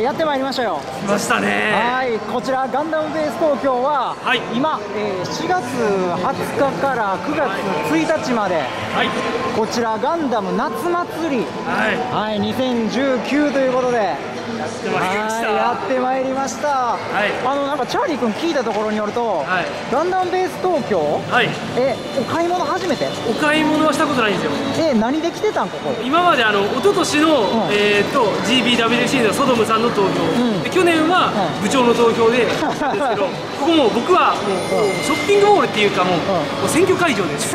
やってまいりましたよ。来ましたね。はい、こちらガンダムベース東京は、はい、今、4月20日から9月1日まで、はい、こちらガンダム夏祭り、はい、はい、2019ということでやってまいりました。はい、なんかチャーリー君聞いたところによると、はい、ガンダムベース東京、はい、お買い物初めて？お買い物はしたことないんですよ。何で来てたんここ？今まで一昨年の、うん、GBWC のソドムさんの投票、うん、で去年は部長の投票で、ですけど、ここも僕はショッピングモールっていうか、もう選挙会場です。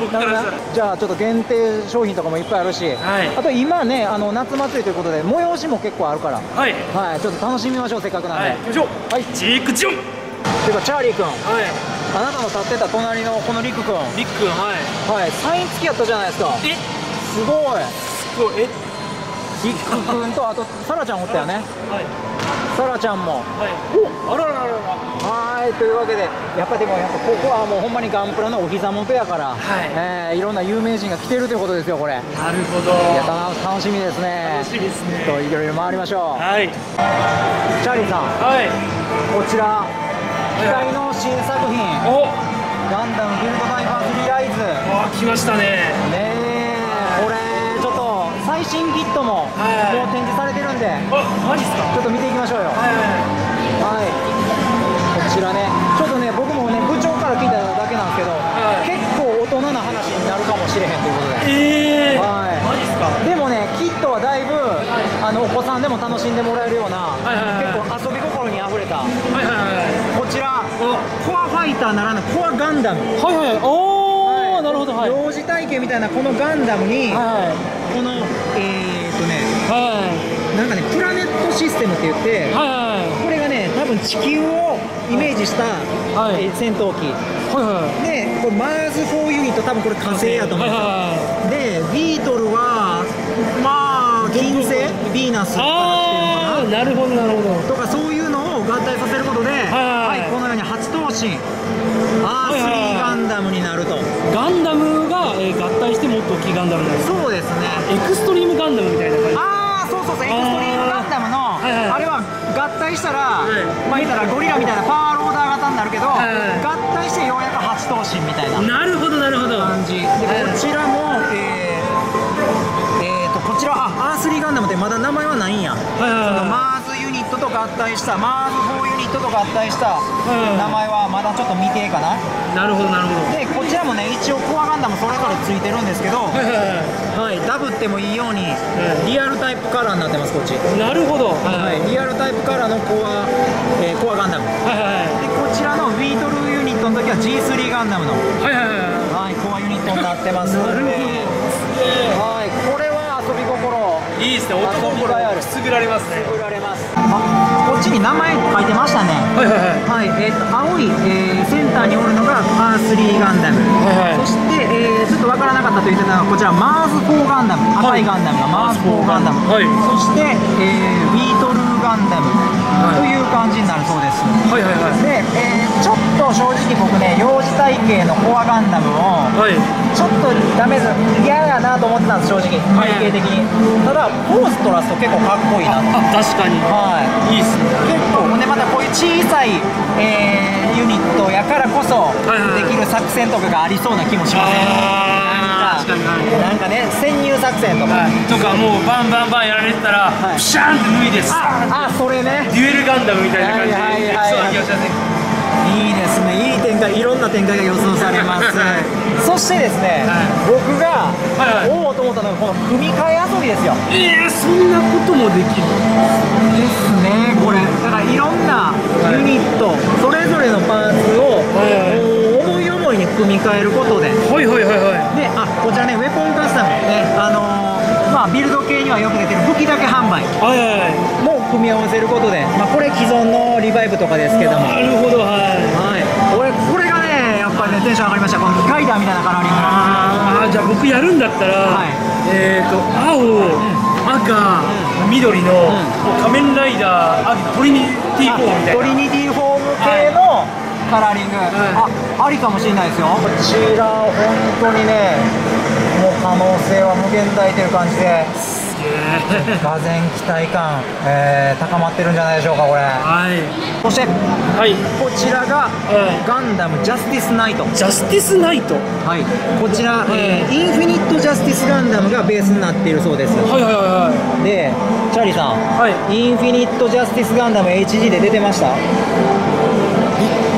僕からしたら。じゃあちょっと限定商品とかもいっぱいあるし、はい、あと今ね、夏祭りということで催しも結構あるから、はい、はい、ちょっと楽しみましょう。せっかくなんで。はい、行きましょう。はい、チークジョン。ていうかチャーリー君。はい。あなたの立ってた隣のこのリク君、はい、はい、サイン付きやったじゃないですか。え、すごい。すごい。え、リク君とあとサラちゃんおったよね。はい。サラちゃんも。はい。お、あらららら。はい、というわけで、やっぱここはもうほんまにガンプラのお膝元やから、はい、いろんな有名人が来てるということですよこれ。なるほど。いや、楽しみですね。楽しみですね。といろいろ回りましょう。はい。チャーリーさん。はい。こちら。期待の新作品ガンダムビルドダイバーズリライズ。わあ、来ましたね。ねえ、これちょっと最新キットももう展示されてるんで、あ、マジっすか。ちょっと見ていきましょうよ。はい、こちらね、ちょっとね、僕もね、部長から聞いただけなんですけど、結構大人な話になるかもしれへんということで。マジっすか。でもね、キットはだいぶお子さんでも楽しんでもらえるような、結構遊び心にあふれた。こちらコアファイターならぬコアガンダム。はいはい、おお、なるほど。はい、幼児体験みたいなこのガンダムに、このなんかね、プラネットシステムって言って、これがね、多分地球をイメージした戦闘機で、これマーズ4ユニット、多分これ火星やと思うんですよ。でビートルはまあ金星、ヴィーナスとかなるほどなるほどとか、そういうのを合体させることで、このように8頭身 R3 ガンダムになると。ガンダムが合体してもっと大きいガンダムになる。そうですね、エクストリームガンダムみたいな感じ。ああ、そうそうそう、エクストリームガンダムのあれは合体したら、まあ言ったらゴリラみたいなパワーローダー型になるけど、合体してようやく8頭身みたいな。なるほどなるほど。感じで、こちらもこちらR3 ガンダムってまだ名前はないんや。と合体したマーズ4ユニットと合体した名前はまだちょっと未定かな。なるほどなるほど。でこちらもね、一応コアガンダムそれぞれついてるんですけど、ダブってもいいようにリアルタイプカラーになってます、こっち。なるほど。リアルタイプカラーのコアガンダムで、こちらのウィートルユニットの時は G3 ガンダムのコアユニットになってますので、これは遊び心いいですね。男心くすぐられますね。あ、こっちに名前書いてましたね。はい、青いセンターにおるのがR3ガンダム。そしてちょっとわからなかったと言ってたのがこちらマーズ4ガンダム。赤いガンダムがマーズ4ガンダム。そしてウィートルガンダムという感じになるそうです。で、ちょっと正直僕ね、幼児体系のコアガンダムをちょっとダメだ、嫌やなと思ってたんです、正直体系的に。ただポーズ取らすと結構かっこいいな。確かに。いいっすね。結構ね、またこういう小さいユニットやからこそできる作戦とかがありそうな気もしません？なんかね、潜入作戦とかもうバンバンバンやられてたらプシャンって脱いです。ああ、それね、デュエルガンダムみたいな感じでできそうな気がしますね。いいですね、いい展開、いろんな展開が予想されます。そしてですね、僕がおおと思ったのがこの組み替え遊びですよ。そんなこともできるですね、これ。だからいろんなユニット、それぞれのパーツを思い思いに組み替えることで。で、こちらね、ウェポンカスタムね、ビルド系にはよく出てる武器だけ販売も組み合わせることで、これ既存のリバイブとかですけども。なるほど。これがね、やっぱりね、テンション上がりました。この機械弾みたいなカラーリング。ああ、じゃあ僕やるんだったら青、赤、緑の仮面ライダー、あ、トリニティフォーみたいな、トリニティフォーム系のカラーリング、ありかもしれないですよ。こちら本当にね、もう可能性は無限大という感じで。すげがぜん期待感、高まってるんじゃないでしょうか、これ。そして、こちらがガンダムジャスティスナイト。ジャスティスナイト、こちらインフィニットジャスティスガンダムがベースになっているそうです。でチャーリーさん、インフィニットジャスティスガンダム HG で出てました？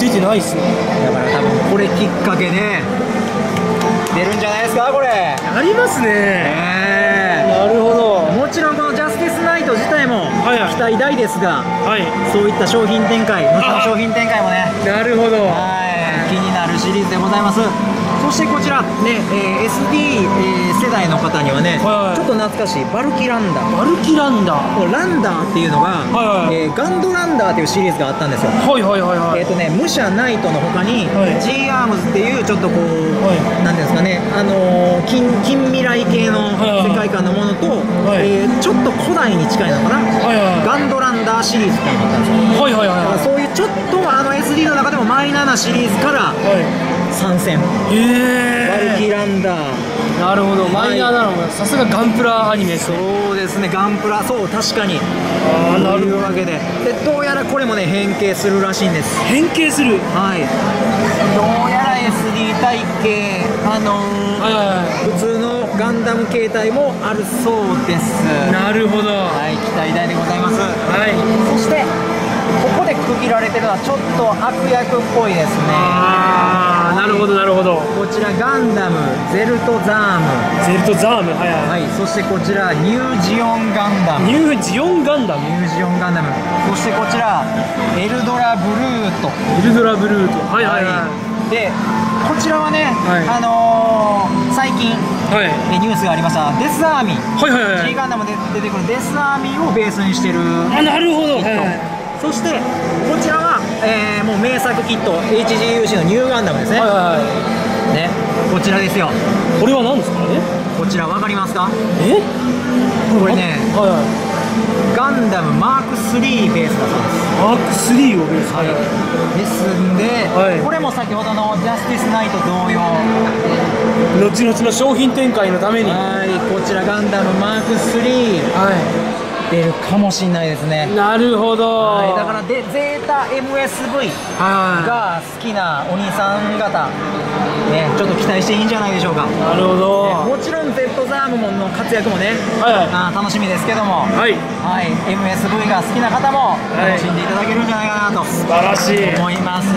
出てないっすね。だから多分これきっかけね、出るんじゃないですか、これ。ありますね。なるほど。もちろんこのジャスティスナイト自体も期待大ですが、そういった商品展開、後の商品展開もね、なるほど、気になるシリーズでございます。そしてこちらね、SD 世代の方にはね、ちょっと懐かしいバルキランダー。バルキランダー、ランダーっていうのがガンドランダーっていうシリーズがあったんですよ。武者ナイトの他に G アームズっていうちょっとこうなんですかね、近未来系の世界観のものと、ちょっと古代に近いのかな、ガンドランダーシリーズっていうのがあったんですよ。そういうちょっとSD の中でもマイナーなシリーズから参戦、バルキランダー。なるほど、マイナーなのがさすがガンプラアニメ。そうですね、ガンプラ、そう、確かに。ああ、なるわけで、どうやらこれもね、変形するらしいんです。変形する、どうやら SD 体系、普通のガンダム形態もあるそうです。なるほど、期待大でございます。そしてここで区切られてるのはちょっと悪役っぽいですね。ああ、なるほどなるほど。こちらガンダムゼルトザーム。ゼルトザーム、そしてこちらニュージオンガンダム。ニュージオンガンダム、ニュージオンガンダム。そしてこちらエルドラブルート。エルドラブルート、でこちらはね、最近ニュースがありましたデスアーミー、Gガンダムで出てくるデスアーミーをベースにしてる。あ、なるほど。そしてこちらは、もう名作キット HGUC のニューガンダムですね。こちらですよ。これは何ですかね。こちらわかりますか？これね、ガンダムマーク3ベースだそうです。マーク3をベース、ですんで、これも先ほどのジャスティスナイト同様、後々の商品展開のために、こちらガンダムマーク3、出るかもしれないですね。なるほど、だからでゼータ MSV が好きなお兄さん方、ちょっと期待していいんじゃないでしょうか。なるほど、もちろん Z ザームモンの活躍もね、楽しみですけども、MSV が好きな方も楽しんでいただけるんじゃないかなと素晴らしい思います。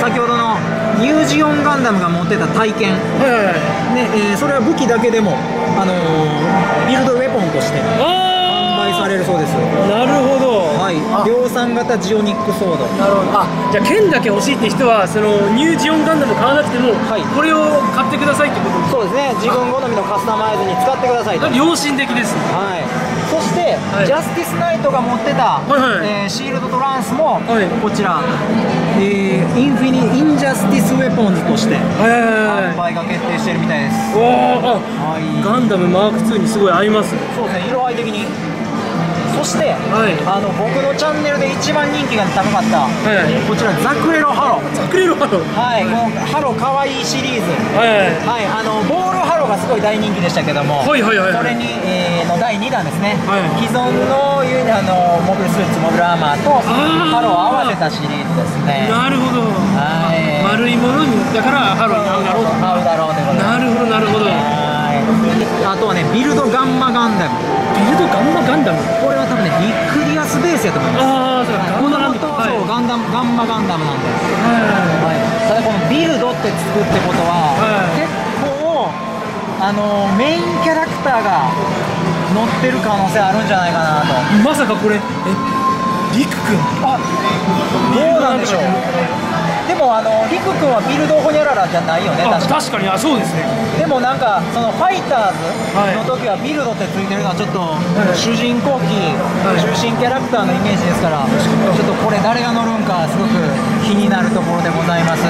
先ほどのニュージオンガンダムが持ってた体験、それは武器だけでもビルドウェポンとして販売されるそうです。なるほど、量産型ジオニックソード。なるほど、じゃあ剣だけ欲しいって人はそのニュージオンガンダム買わなくてもこれを買ってくださいってこと。そうですね、自分好みのカスタマイズに使ってくださいと。良心的ですね。そしてジャスティスナイトが持ってたシールドトランスもこちらインジャスティスウェポンズとして販売が決定してるみたいです。ガンダムマーク2にすごい合います。そうですね、色合い的に。そして僕のチャンネルで一番人気が高かったこちらザクレロハロ。ザクレロハロ、このハロかわいいシリーズ、ボールハロがすごい大人気でしたけども、これの第2弾ですね。既存のモビルスーツ、モビルアーマーとハロを合わせたシリーズですね。なるほど、丸いものだからハロに合うだろうということで。なるほどなるほど。あとはね、ビルドガンマガンダム。ビルドガンマガンダム、これは多分ねビックリアスベースやと思います。この元々ガンマガンダムなんです。ただこのビルドってつくってことは結構メインキャラクターが乗ってる可能性あるんじゃないかなと。まさかこれリク君、どうなんでしょう。でもリク君はビルドホニャララじゃないよね。確かに、そうですね。でもなんかそのファイターズの時はビルドってついてるのはちょっと主人公機、中心キャラクターのイメージですから、ちょっとこれ誰が乗るんかすごく気になるところでございます。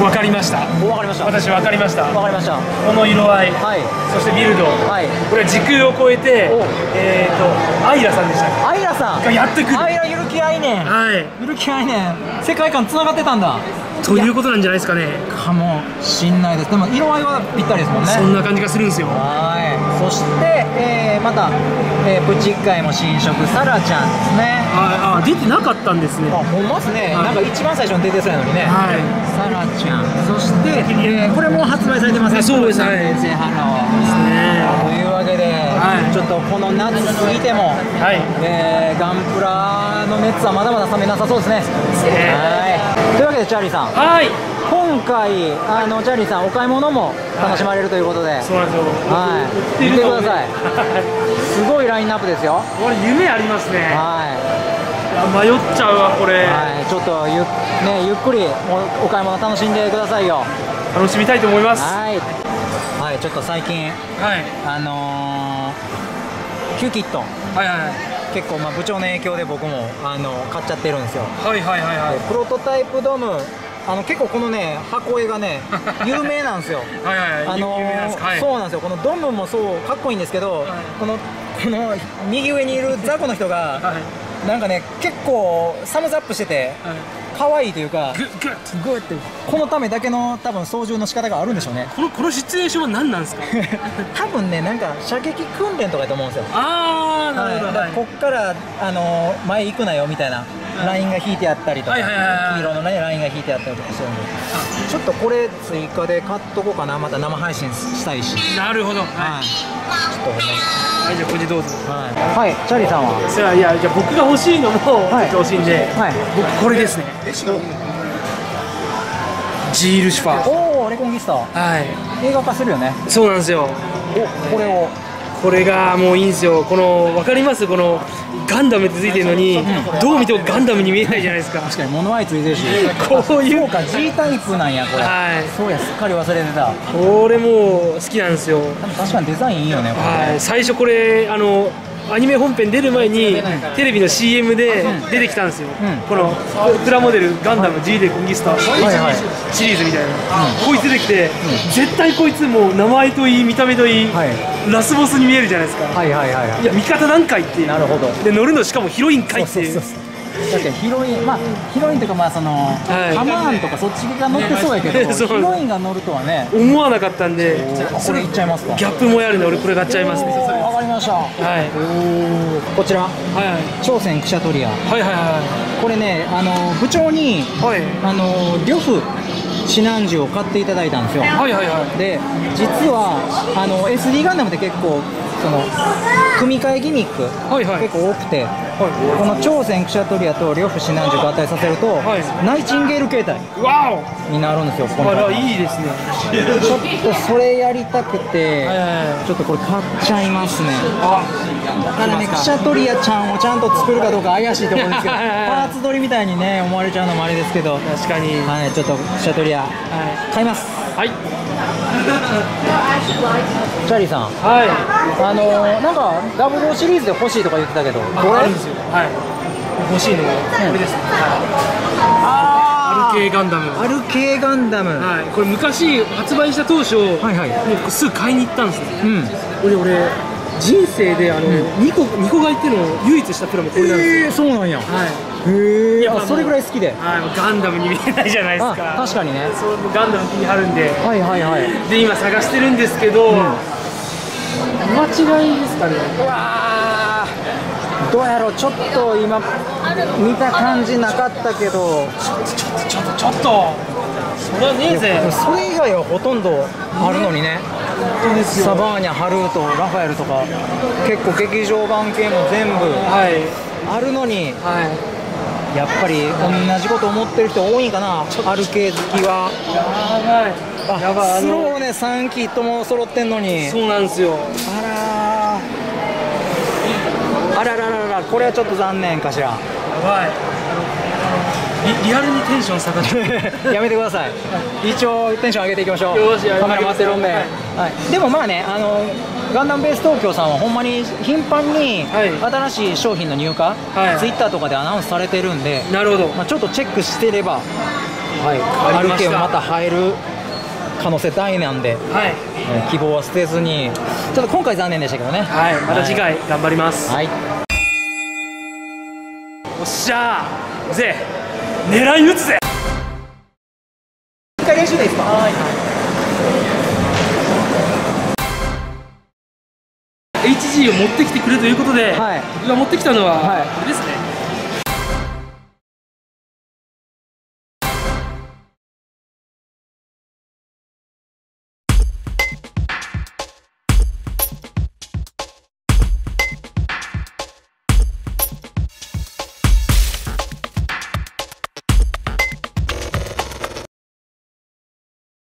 わかりました。わかりました。私わかりました。わかりました。この色合い、そしてビルド、これは時空を超えて、アイラさんでしたっけ？アイラさん。やってくる。アイラゆるきあいねん。ゆるきあいねん。世界観つながってたんだ。ということなんじゃないですかね。かもしんないです。でも色合いはぴったりですもんね。そんな感じがするんですよ。はい。そして、また、プチ会も新色サラちゃんですね。ああ、出てなかったんですね。あ、ほんまですね。はい、なんか一番最初に出てたのにね。はい。サラちゃん。そして、これも発売されてますね。そうですね。先生ハローですね。というわけで、はい、ちょっとこの夏過ぎても、はい、ガンプラの熱はまだまだ冷めなさそうですね。はい。というわけでチャーリーさん、はい、今回チャーリーさんお買い物も楽しまれるということで、そうなんですよ。はい、見てください。すごいラインナップですよ。これ夢ありますね。はい。迷っちゃうわこれ。はい、ちょっとゆっくりお買い物楽しんでくださいよ。楽しみたいと思います。はい。はい、ちょっと最近、はい、キューキット。はいはい。結構まあ部長の影響で僕も買っちゃってるんですよ。はいはいはいはい。プロトタイプドム結構このね箱絵がね有名なんですよ。はいはい。そうなんですよ。このドムもそうかっこいいんですけど、この右上にいる雑魚の人がなんかね結構サムズアップしてて可愛いというか、グッってこのためだけの多分操縦の仕方があるんでしょうね。このシチュエーションは何なんですか。多分ねなんか射撃訓練とかだと思うんですよ。ああなるほど。はい、こっから前行くなよみたいなラインが引いてあったりとか、黄色のねラインが引いてあったりとかしてるんで、ちょっとこれ追加で買っとこうかな。また生配信したいし。なるほど。はい。ちょっとね。はい、じゃあこれでどうぞ。はい、チャーリーさんは。いやじゃあ僕が欲しいのもちょっと欲しいんで、僕これですね。Gルシファー。おお、レコンギスタ。はい。映画化するよね。そうなんですよ。お、これがもういいんですよ。このわかります？このガンダムってついてるのにどう見てもガンダムに見えないじゃないですか。確かにモノアイついてるし。こういうか G タイプなんやこれ。はい。そうや、すっかり忘れてた。これも好きなんですよ。確かにデザインいいよね。はい。最初これアニメ本編出る前にテレビの CM で出てきたんですよ。このプラモデルガンダム G でコンギスタシリーズみたいな、こいつ出てきて絶対こいつもう名前といい見た目といいラスボスに見えるじゃないですか。いや味方なんかいっていう。なるほど。で乗るのしかもヒロインかいっていう。だってヒロインとかまあそのカマーンとかそっちが乗ってそうやけど、ヒロインが乗るとはね思わなかったんで、それいっちゃいますか。ギャップもやるので俺これ買っちゃいますね。わかりました。はい。こちら朝鮮クシャトリア。はいはいはい。これね部長に呂布指南銃を買っていただいたんですよ。はいはいはい。で実はSD ガンダムって結構その組み替えギミック結構多くて、この朝鮮クシャトリアと両布指南塾を合体させるとナイチンゲール形態になるんですよ。これいいですね。ちょっとそれやりたくてちょっとこれ買っちゃいますね。だからねクシャトリアちゃんをちゃんと作るかどうか怪しいと思うんですけど、パーツ取りみたいにね思われちゃうのもあれですけど、確かにはいちょっとクシャトリア買います。はい。チャーリーさん。はい。なんかW5シリーズで欲しいとか言ってたけど、これ欲しいのがこれですね。アルケーガンダム。アルケーガンダム。はい。これ昔発売した当初、もうすぐ買いに行ったんですよ。俺人生で2個買いっていうのを唯一したプラもこれなんですよ。そうなんや。はい。へえ。あ、それぐらい好きで。はい。ガンダムに見えないじゃないですか。確かにね。そう、ガンダム気に入るんで。はいはいはい。で今探してるんですけど。間違いですかね。うわー、どうやろう。ちょっと今見た感じなかったけど、ちょっとそれはねえぜ。それ以外はほとんどあるのにね。サバーニャ、ハルート、ラファエルとか結構劇場版系も全部あるのに、やっぱり同じこと思ってる人多いんかな、アルケー好きは。やばい。スローね3機とも揃ってんのに。そうなんですよ。あらららら、これはちょっと残念かしら。やばい。リアルにテンション下がってやめてください。一応テンション上げていきましょう。よし、カメラ回ってるんで。でもまあね、ガンダムベース東京さんはほんまに頻繁に新しい商品の入荷、ツイッターとかでアナウンスされてるんで、なるほど、まあちょっとチェックしてれば、アルケをまた入る可能性大なんで、希望は捨てずに。ちょっと今回残念でしたけどね。はい、また次回頑張ります。はい。おっしゃー、ぜ、狙い撃つぜ。回練習でいいですか。はい。HG を持ってきてくれということで、はい、僕が持ってきたのは、はい、これですね。